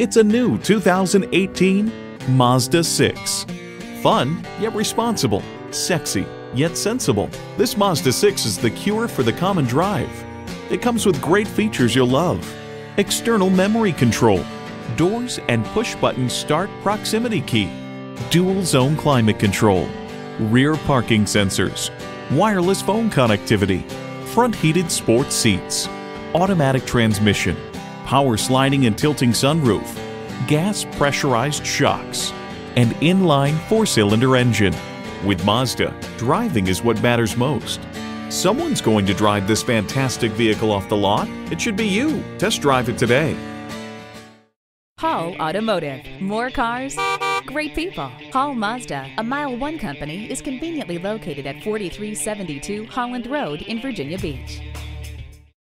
It's a new 2018 Mazda 6. Fun, yet responsible. Sexy, yet sensible. This Mazda 6 is the cure for the common drive. It comes with great features you'll love. External memory control, doors and push-button start proximity key, dual zone climate control, rear parking sensors, wireless phone connectivity, front heated sport seats, automatic transmission, power sliding and tilting sunroof, gas pressurized shocks, and inline four-cylinder engine. With Mazda, driving is what matters most. Someone's going to drive this fantastic vehicle off the lot. It should be you. Test drive it today. Hall Automotive. More cars, great people. Hall Mazda, a Mile 1 company, is conveniently located at 4372 Holland Road in Virginia Beach.